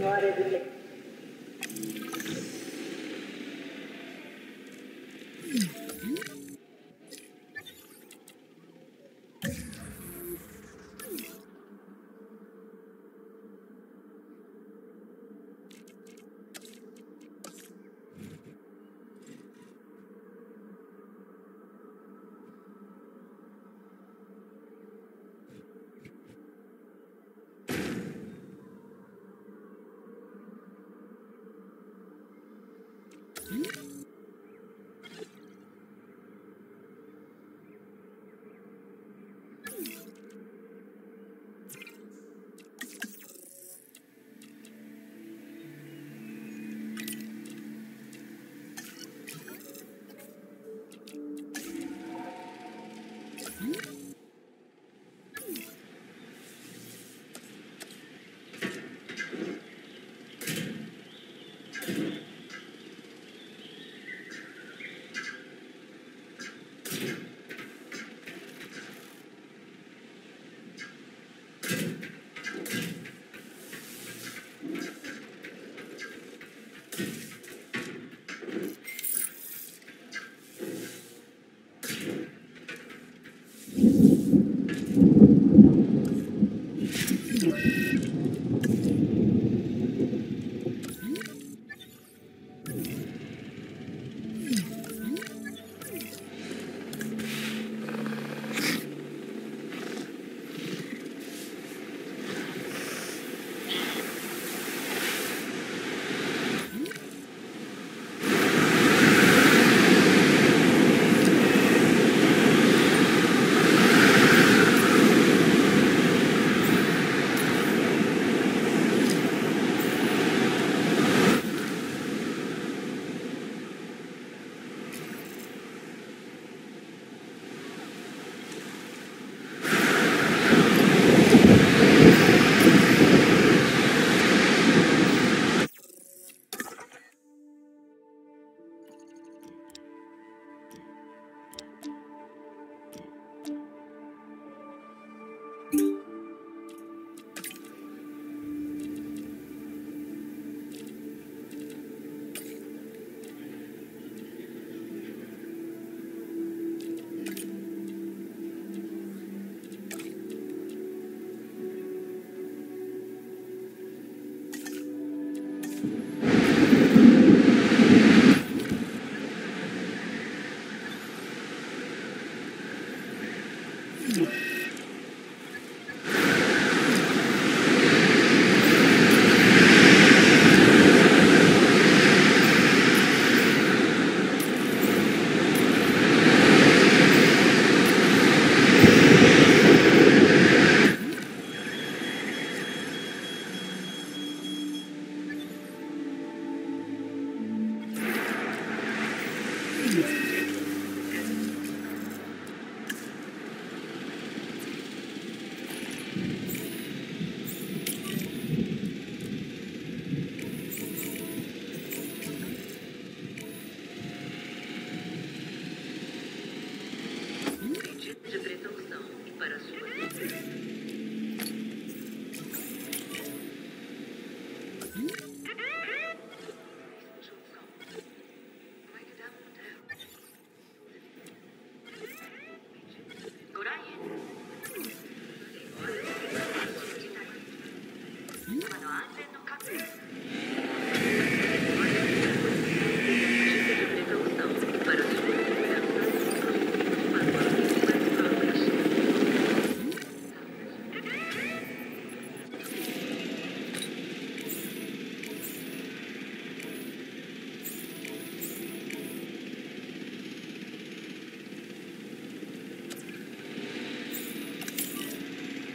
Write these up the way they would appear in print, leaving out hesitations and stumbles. not everything.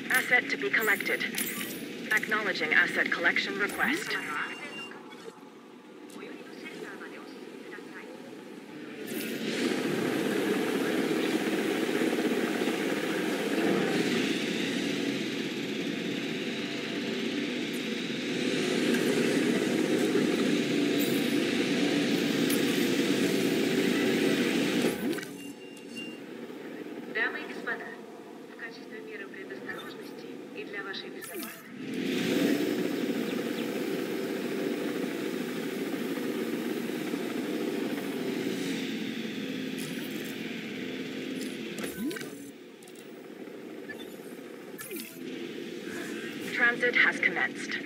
Asset to be collected. Acknowledging asset collection request. Transit has commenced.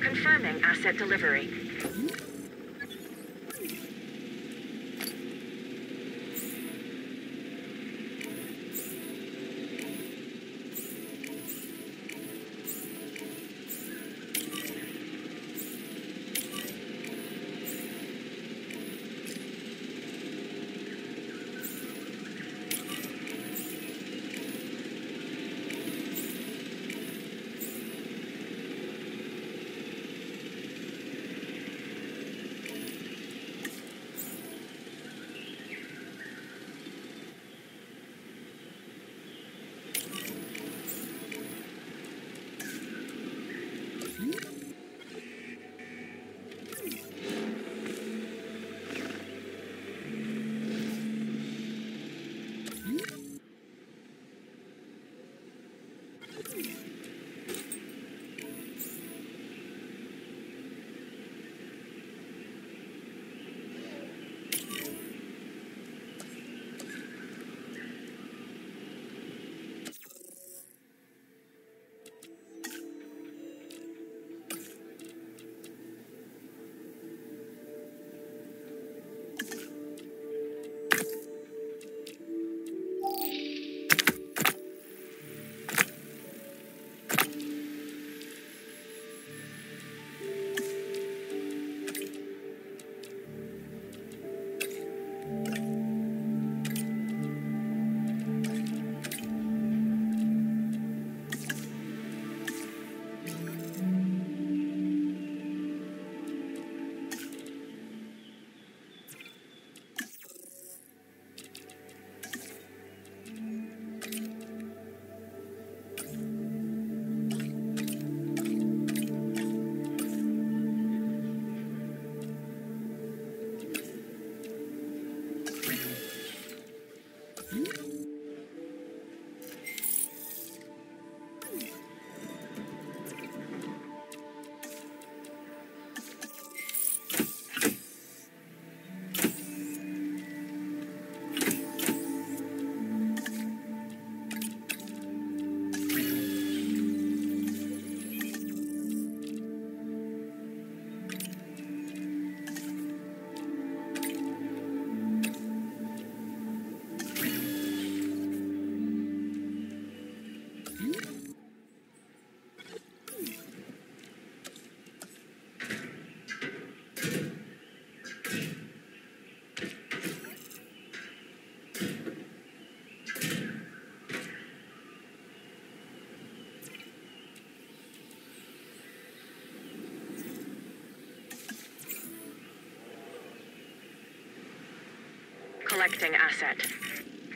Confirming asset delivery. Collecting asset.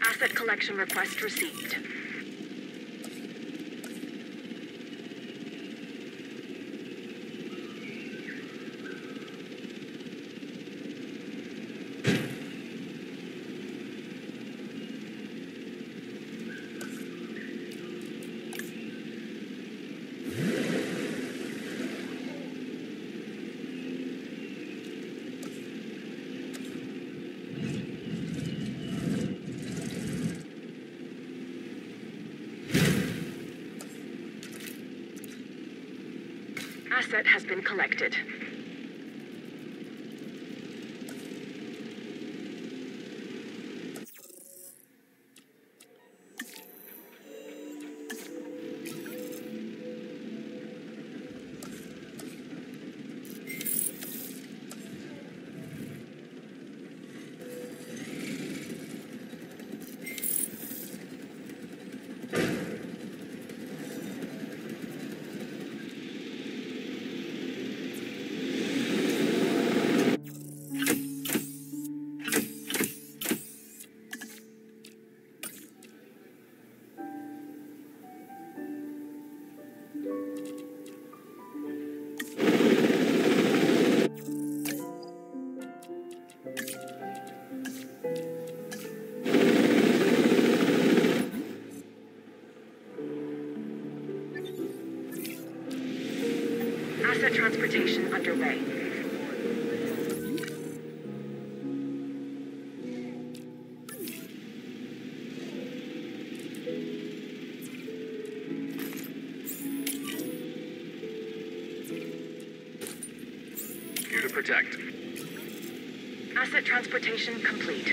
Asset collection request received. Asset has been collected. Versa transportation underway. Here to protect. Asset transportation complete.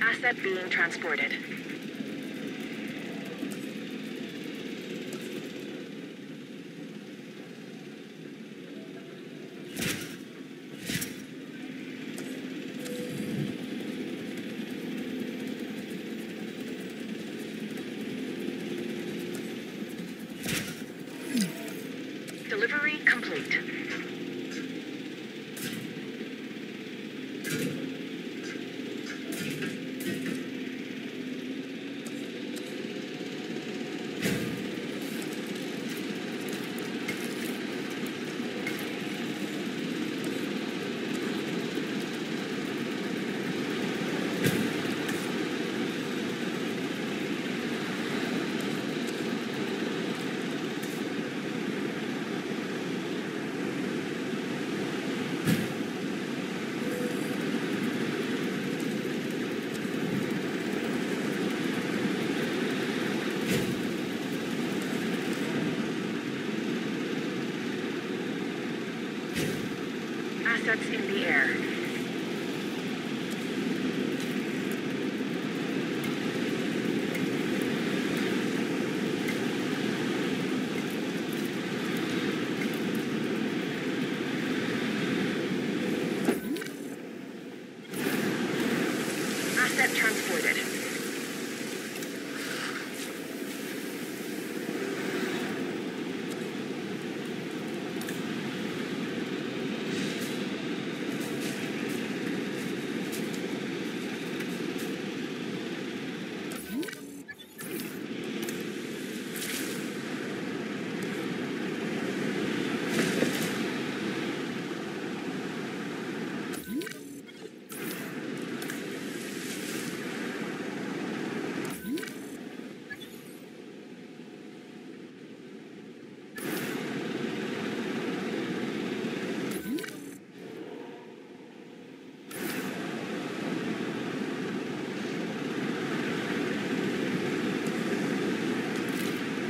Asset being transported. Delivery complete. That's in the air. Asset transported.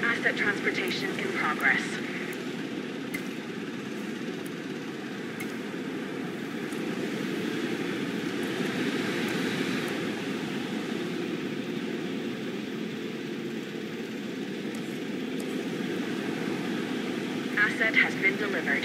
Asset transportation in progress. Asset has been delivered.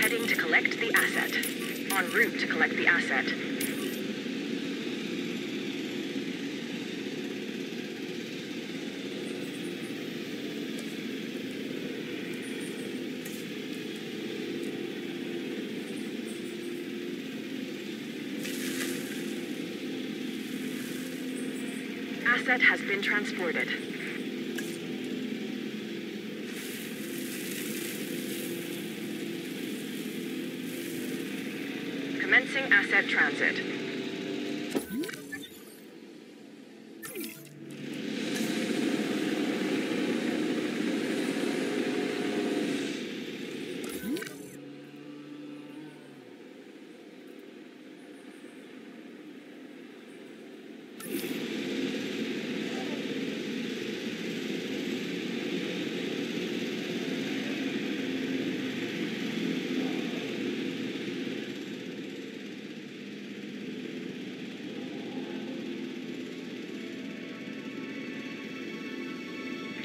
Heading to collect the asset. En route to collect the asset. Asset has been transported. Commencing asset transit.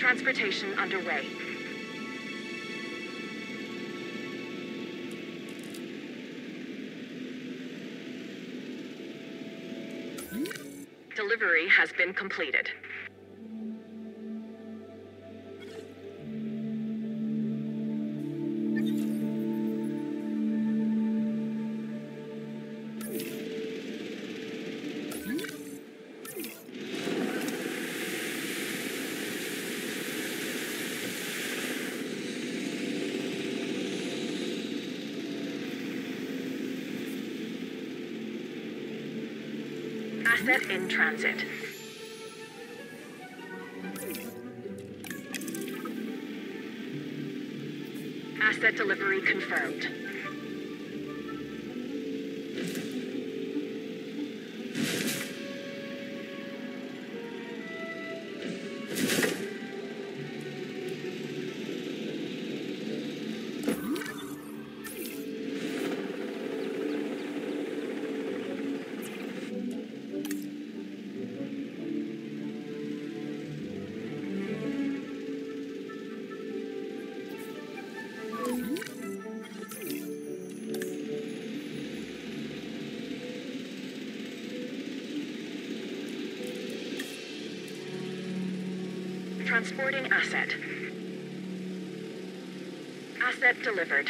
Transportation underway. Delivery has been completed. Asset in transit. Asset delivery confirmed. Transporting asset. Asset delivered.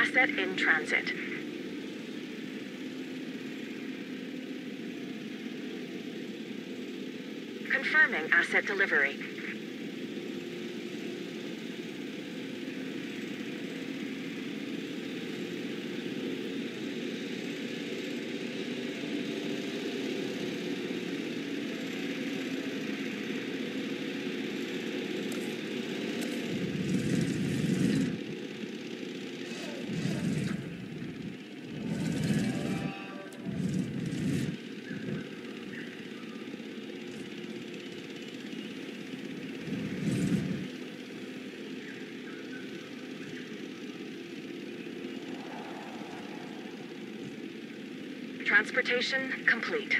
Asset in transit. Confirming asset delivery. Transportation complete.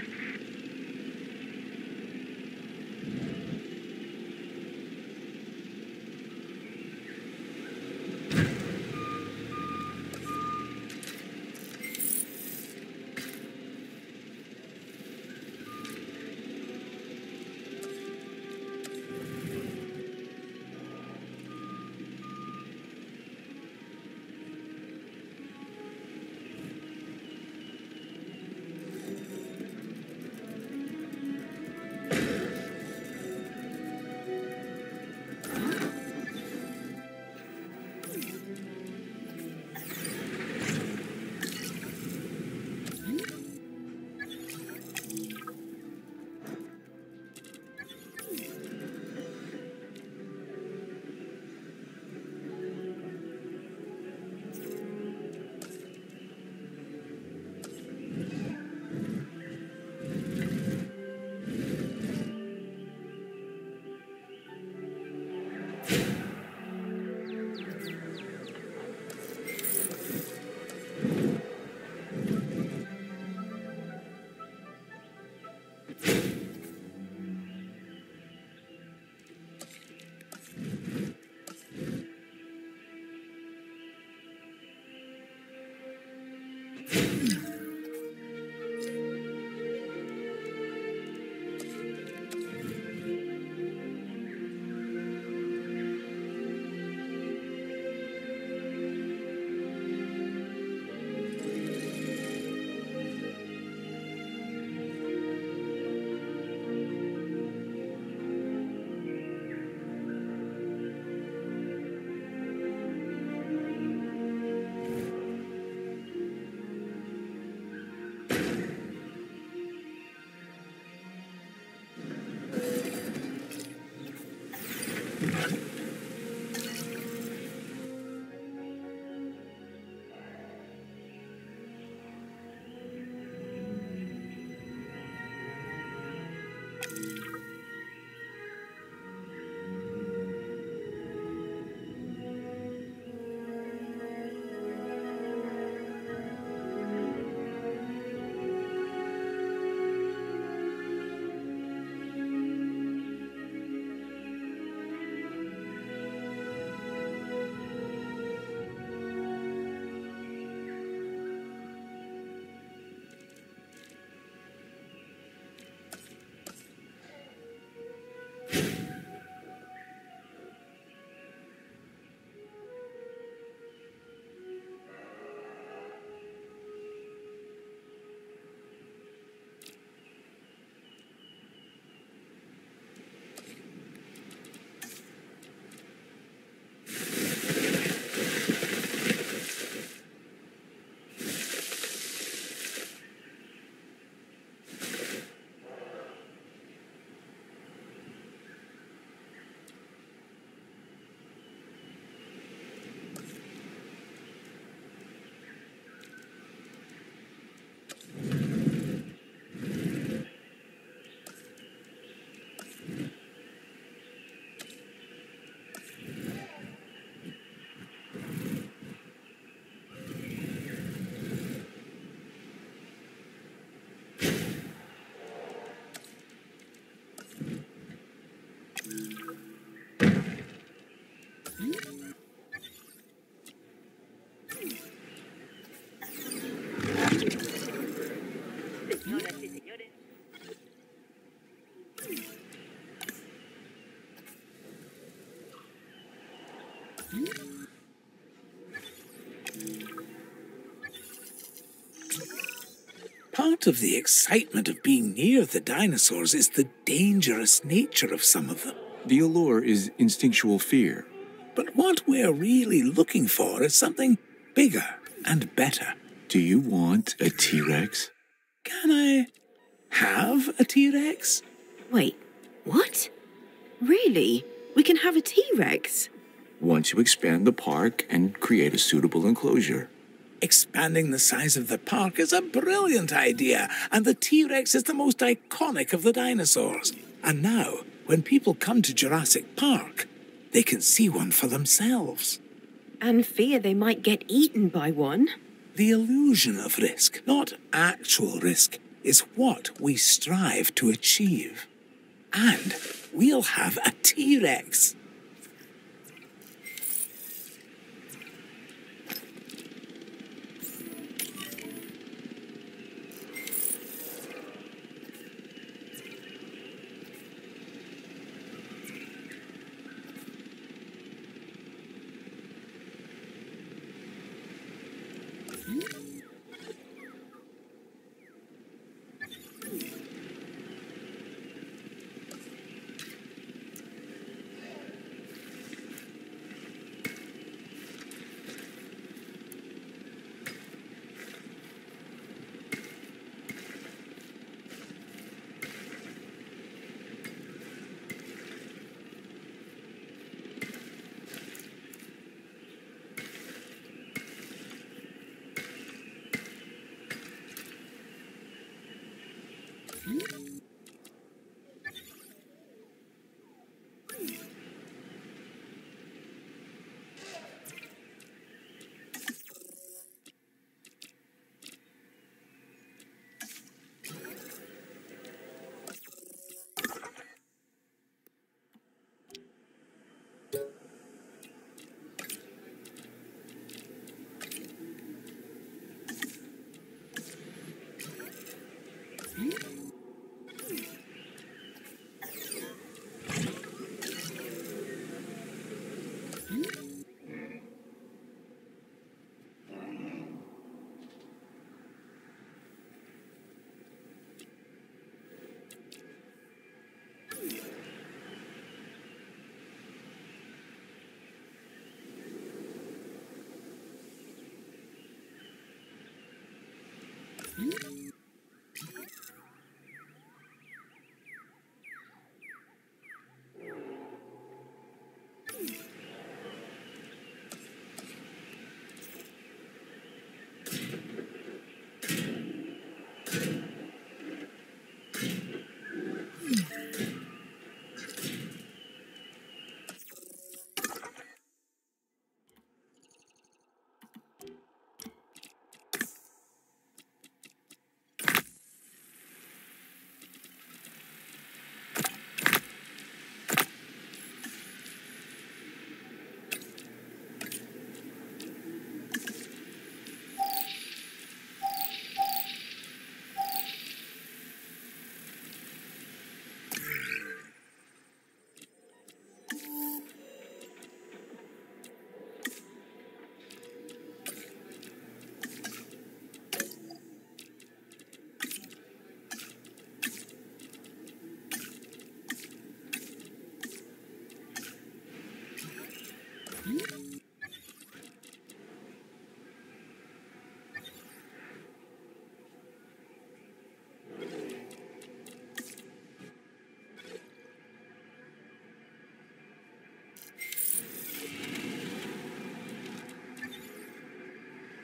señoras y señores. Part of the excitement of being near the dinosaurs is the dangerous nature of some of them. The allure is instinctual fear. But what we're really looking for is something bigger and better. Do you want a T-Rex? Can I have a T-Rex? Wait, what? Really? We can have a T-Rex? Once you expand the park and create a suitable enclosure. Expanding the size of the park is a brilliant idea, and the T-Rex is the most iconic of the dinosaurs. And now, when people come to Jurassic Park, they can see one for themselves. And fear they might get eaten by one. The illusion of risk, not actual risk, is what we strive to achieve. And we'll have a T-Rex.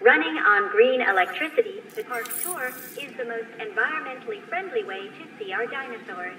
Running on green electricity, the park tour is the most environmentally friendly way to see our dinosaurs.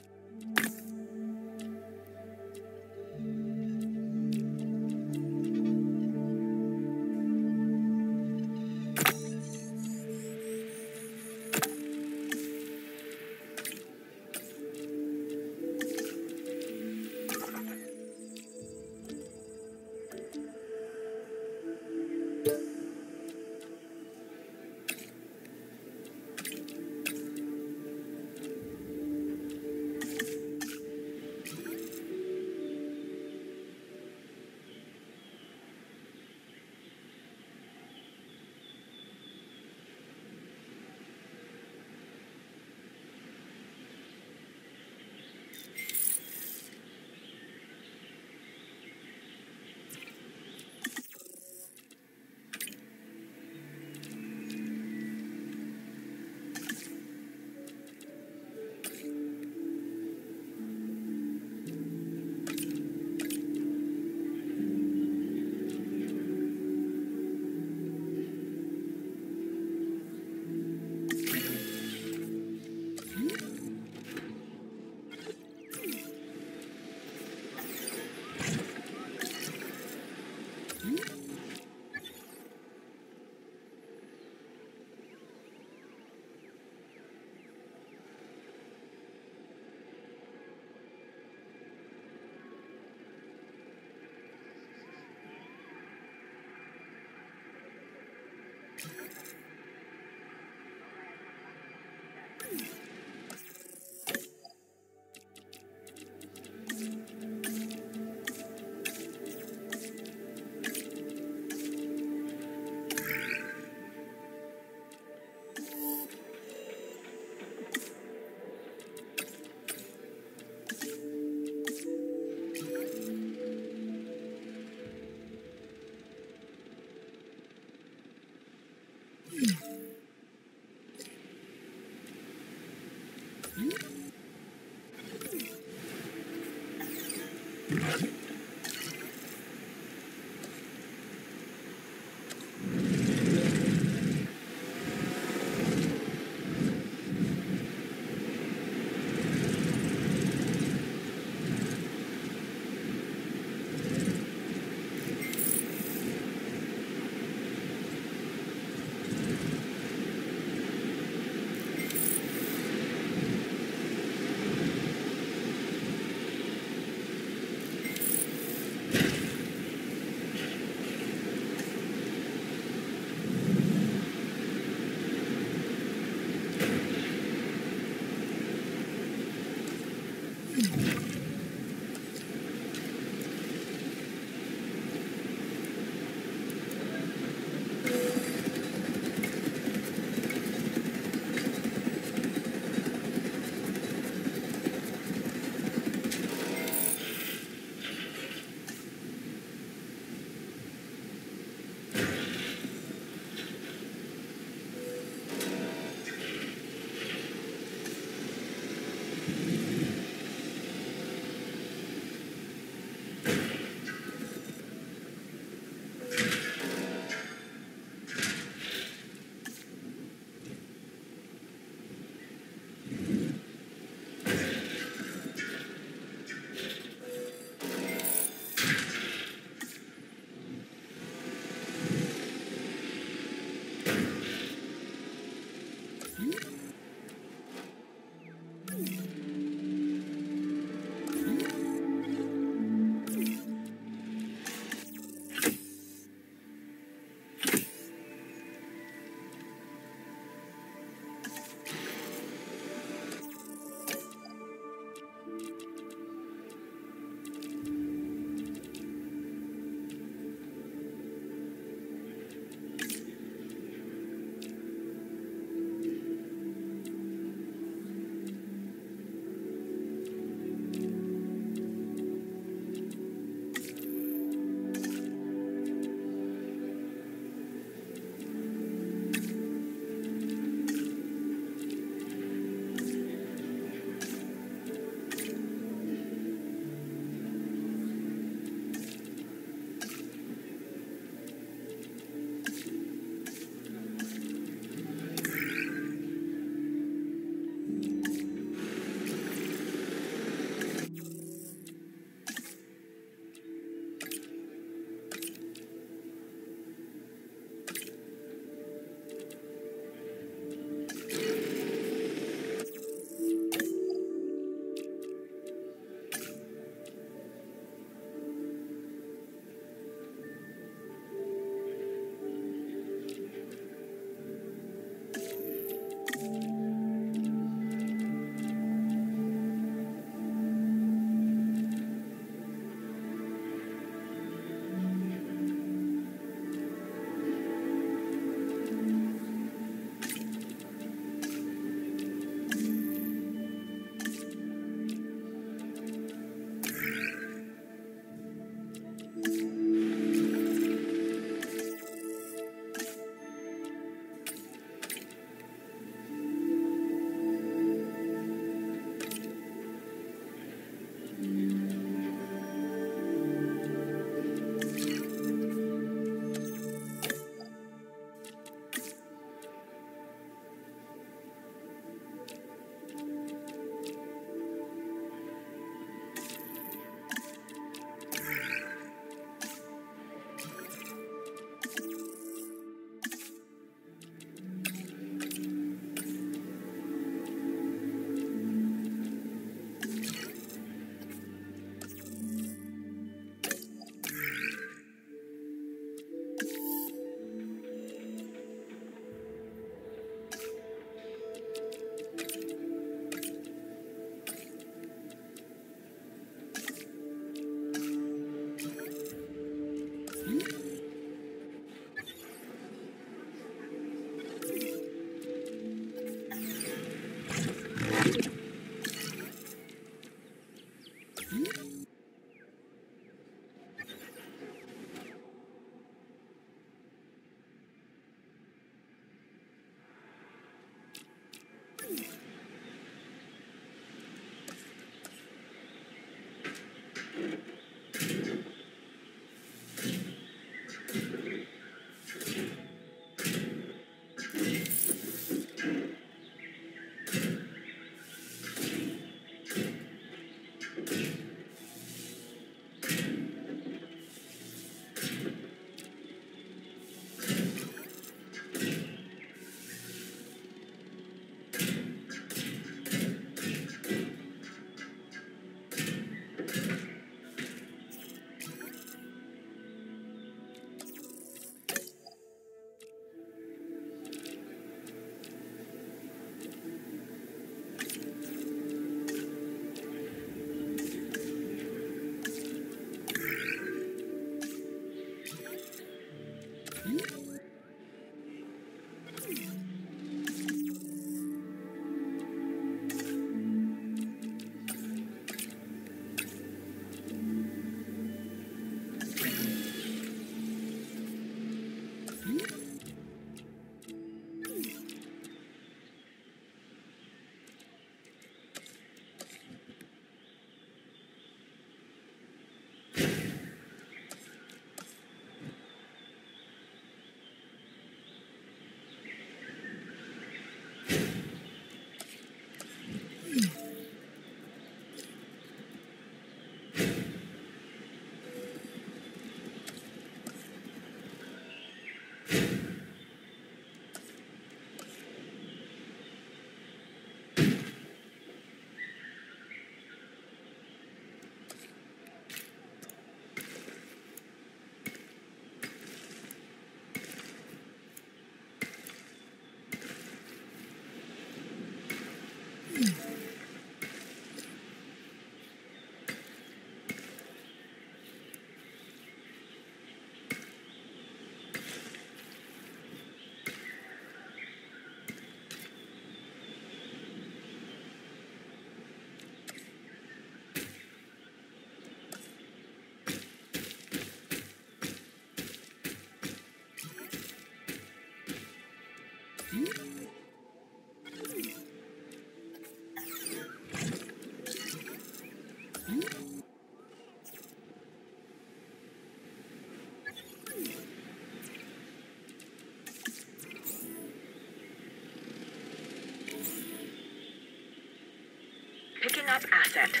top asset.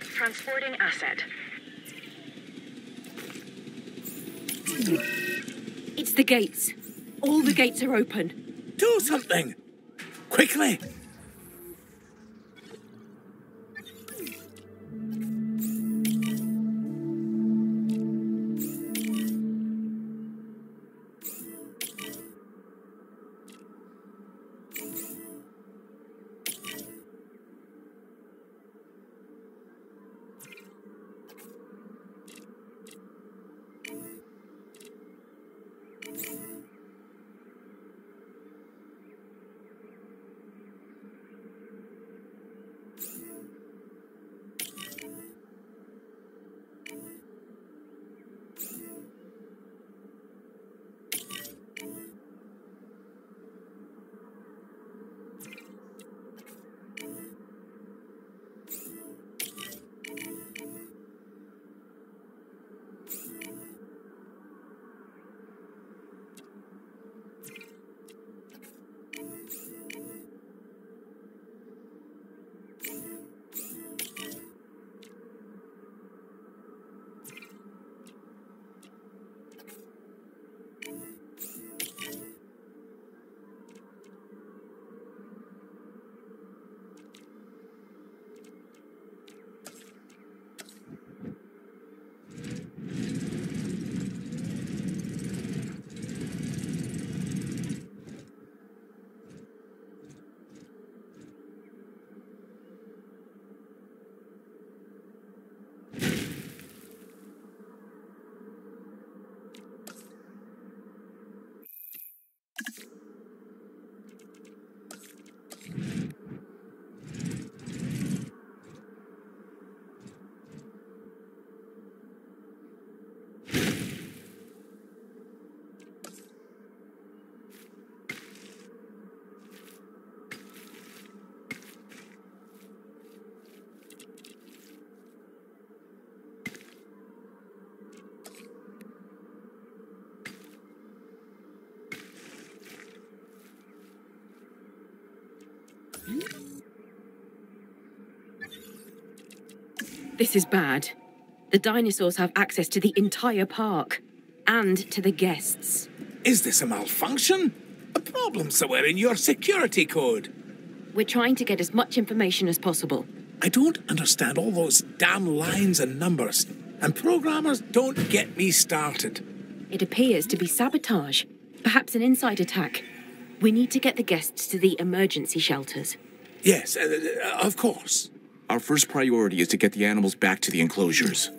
Transporting asset. It's the gates. All the gates are open. Do something! Quickly! This is bad. The dinosaurs have access to the entire park, and to the guests. Is this a malfunction? A problem somewhere in your security code? We're trying to get as much information as possible. I don't understand all those damn lines and numbers, and programmers don't get me started. It appears to be sabotage, perhaps an inside attack. We need to get the guests to the emergency shelters. Yes, of course. Our first priority is to get the animals back to the enclosures.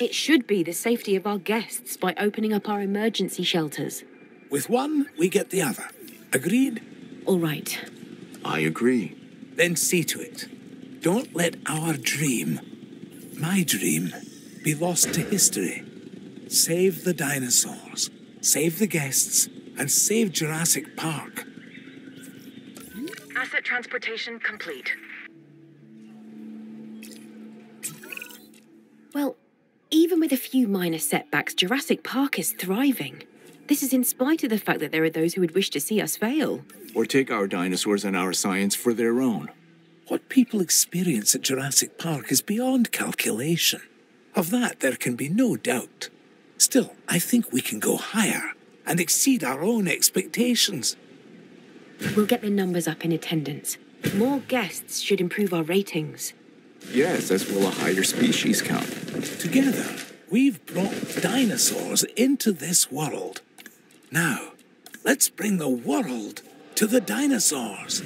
It should be the safety of our guests by opening up our emergency shelters. With one, we get the other. Agreed? All right. I agree. Then see to it. Don't let our dream, my dream, be lost to history. Save the dinosaurs, save the guests, and save Jurassic Park. Asset transportation complete. Well, even with a few minor setbacks, Jurassic Park is thriving. This is in spite of the fact that there are those who would wish to see us fail. Or take our dinosaurs and our science for their own. What people experience at Jurassic Park is beyond calculation. Of that, there can be no doubt. Still, I think we can go higher and exceed our own expectations. We'll get the numbers up in attendance. More guests should improve our ratings. Yes, as will a higher species count. Together, we've brought dinosaurs into this world. Now, let's bring the world to the dinosaurs.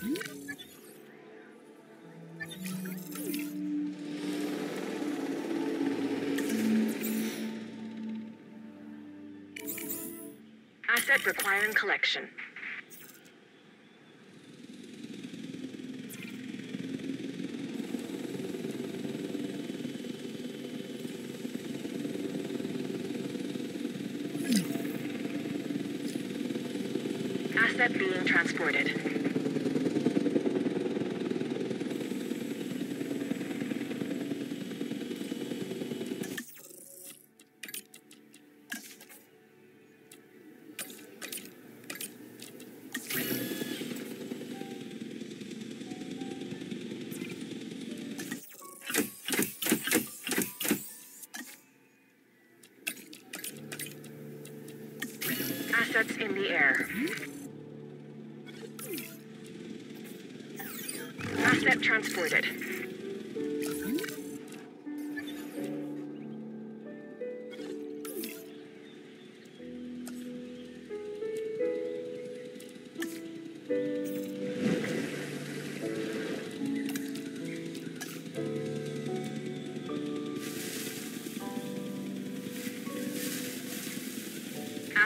Asset requiring collection. Asset being transported. Assets in the air. Asset transported.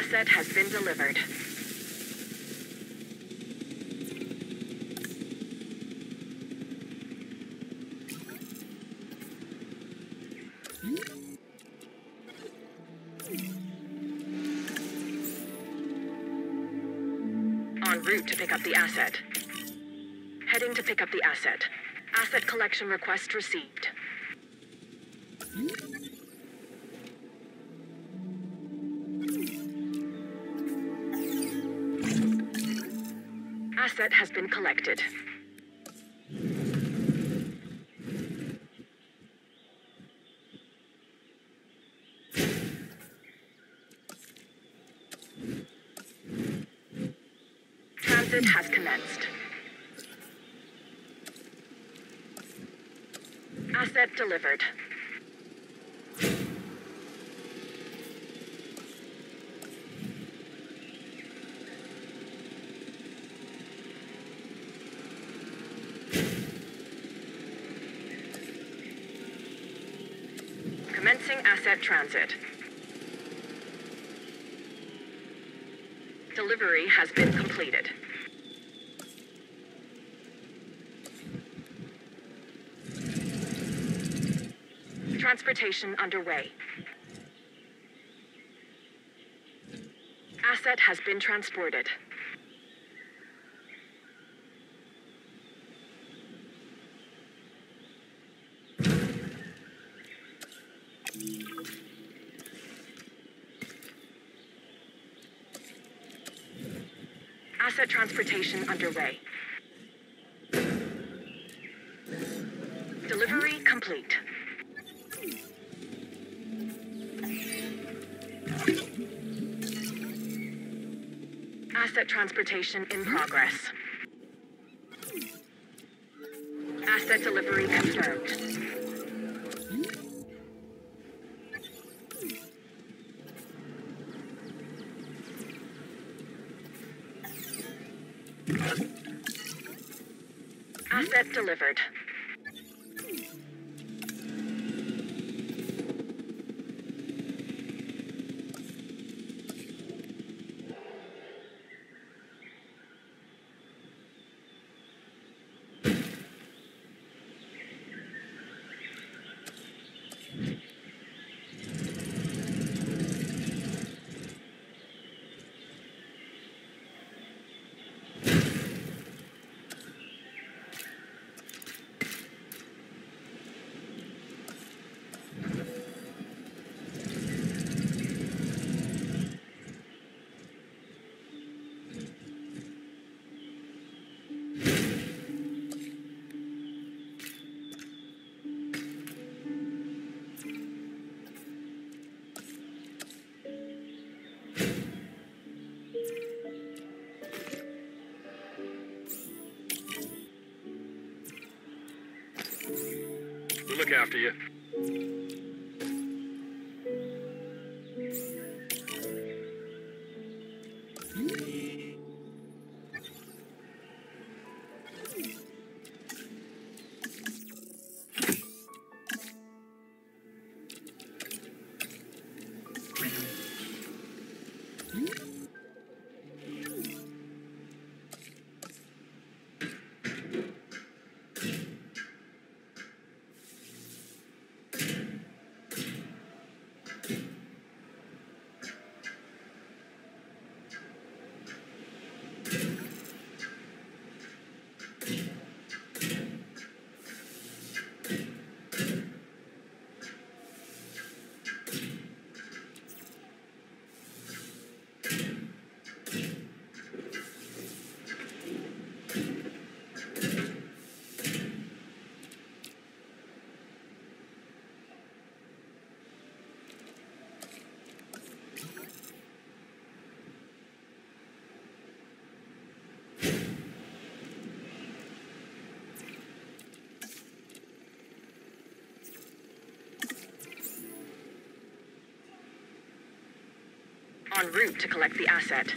Asset has been delivered. En route to pick up the asset. Heading to pick up the asset. Asset collection request received. Asset has been collected. Transit has commenced. Asset delivered. Commencing asset transit. Delivery has been completed. Transportation underway. Asset has been transported. Asset transportation underway. Delivery complete. Asset transportation in progress. Asset delivery confirmed. Asset delivered. Look after you. en route to collect the asset.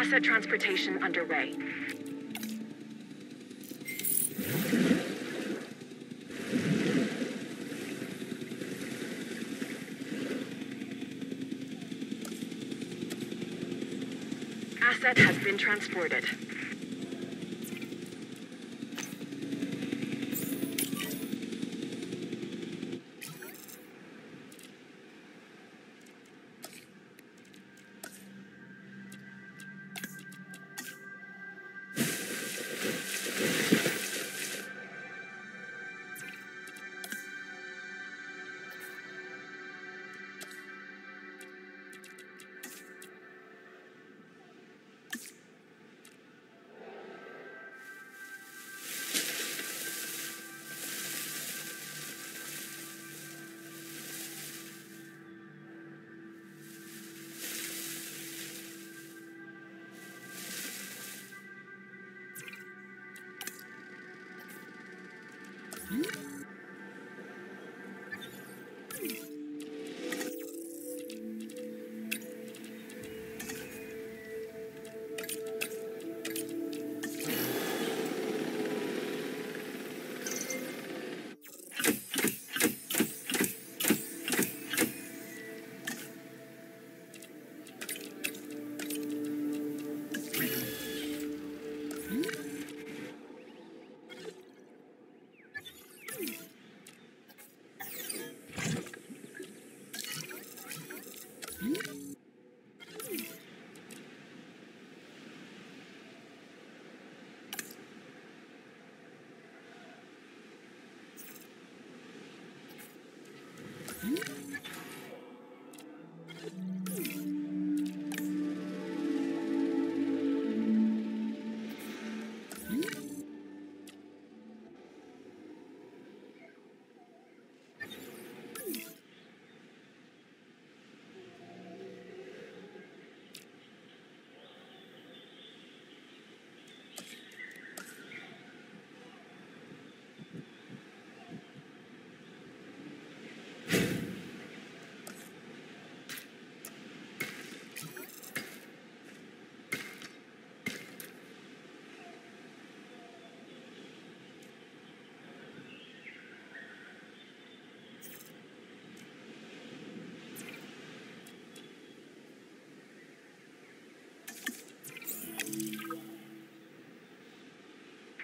Asset transportation underway. Asset has been transported.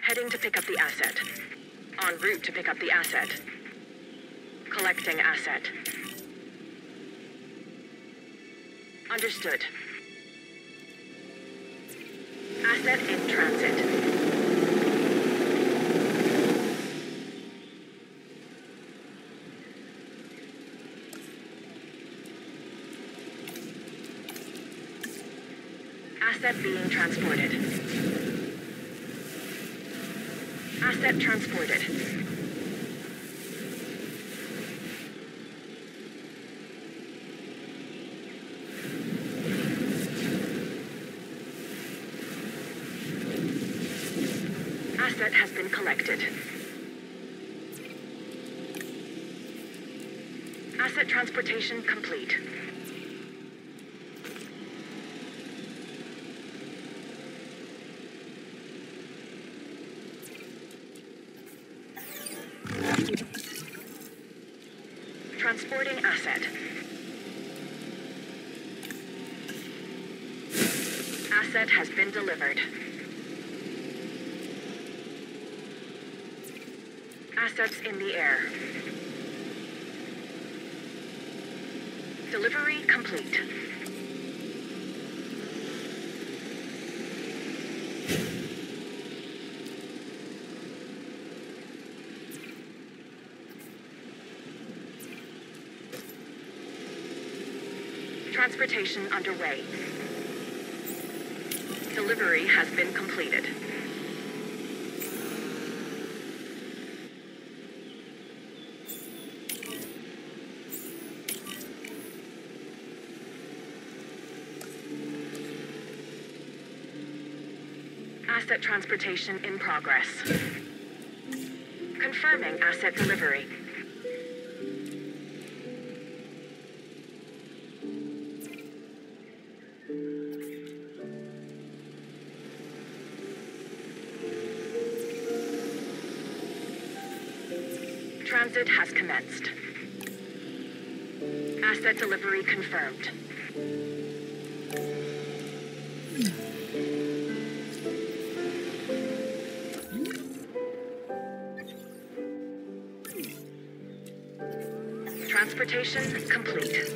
Heading to pick up the asset. En route to pick up the asset. Collecting asset. Understood. Asset in transit. Asset being transported. Asset transported. Asset has been collected. Asset transportation complete. Transporting asset. Asset has been delivered. Assets in the air. Delivery complete. Transportation underway. Delivery has been completed. Asset transportation in progress. Confirming asset delivery. Transit has commenced. Asset delivery confirmed. Transportation complete.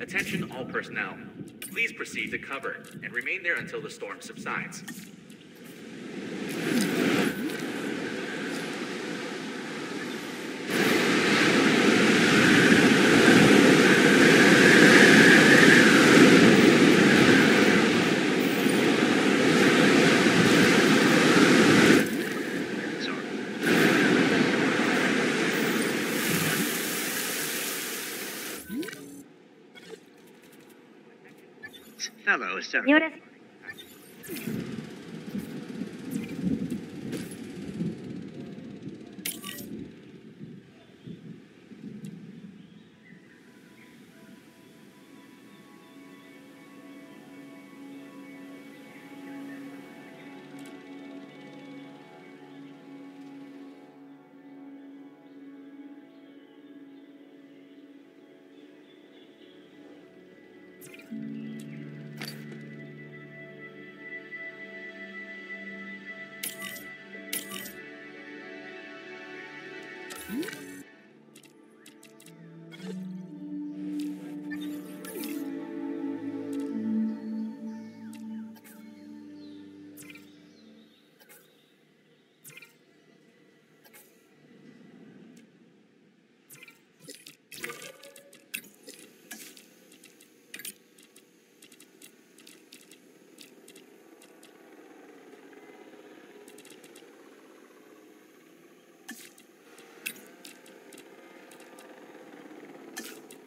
Attention all personnel. Please proceed to cover and remain there until the storm subsides. Hello, sir.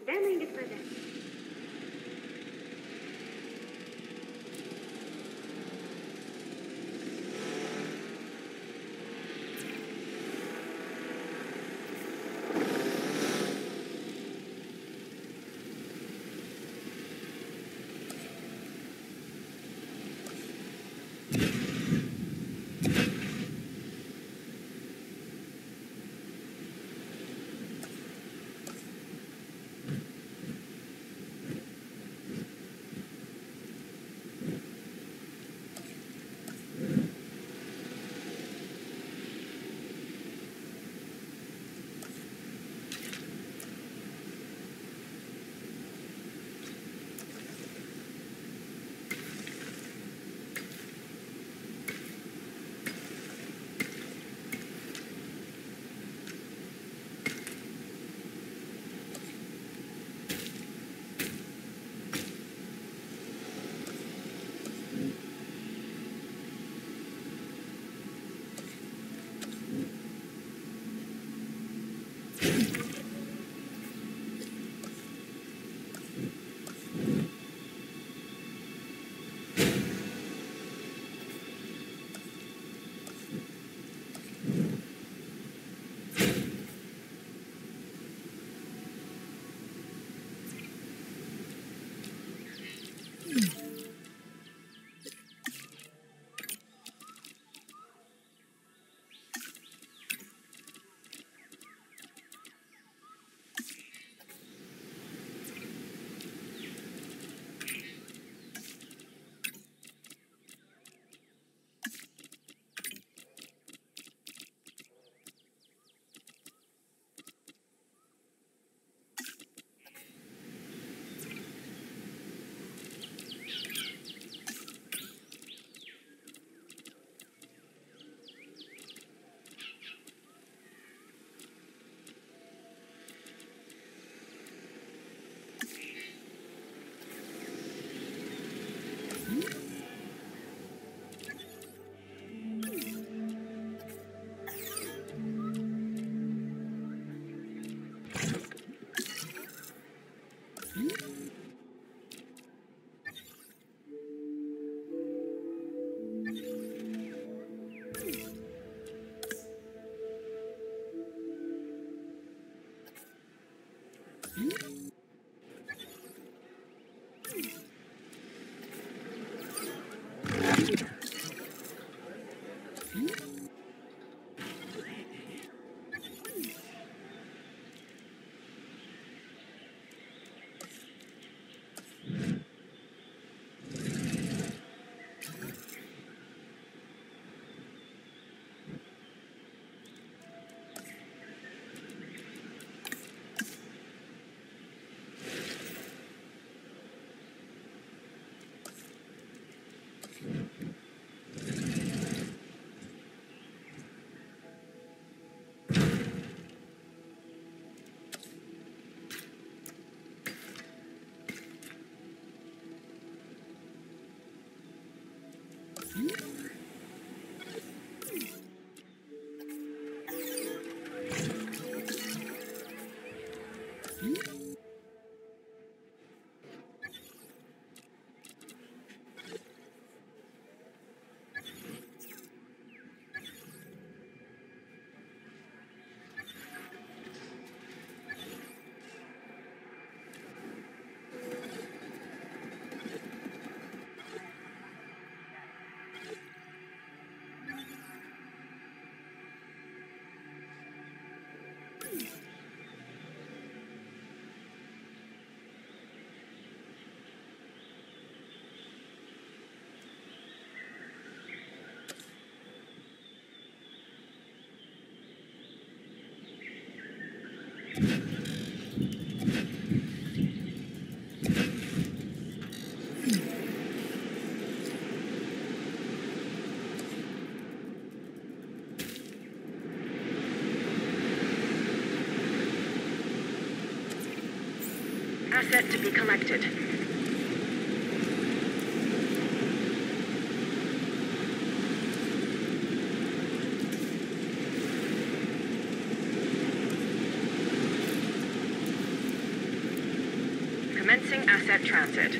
Damning is present. Assets to be collected. Commencing asset transit.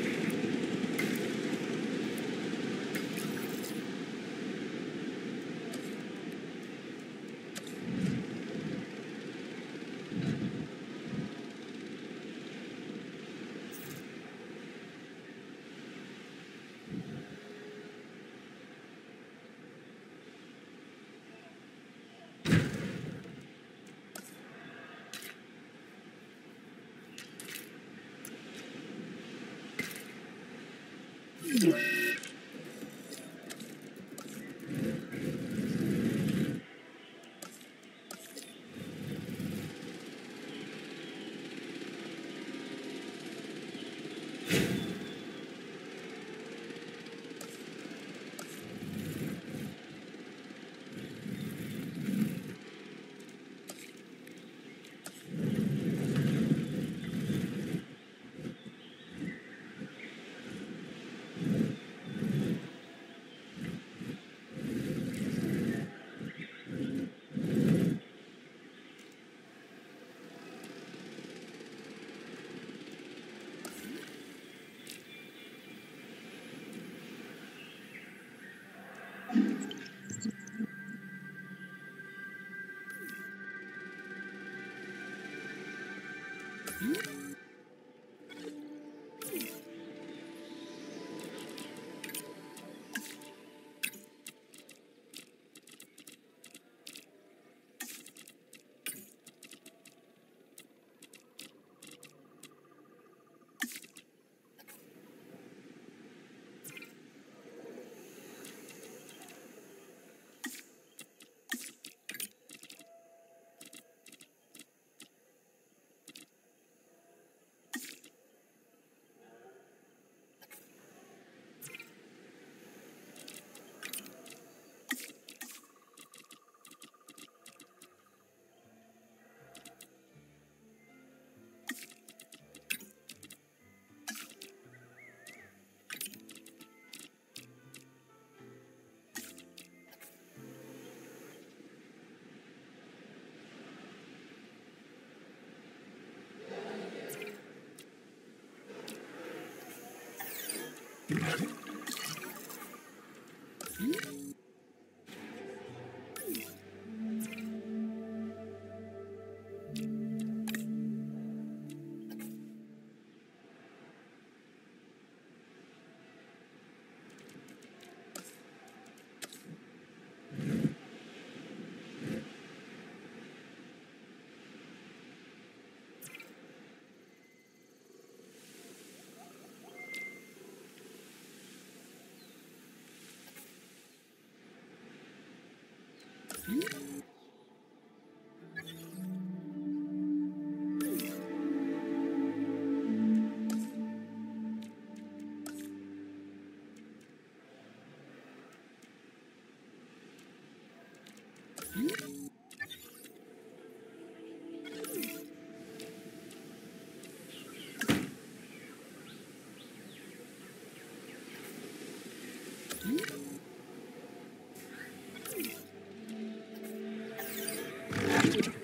Thank you.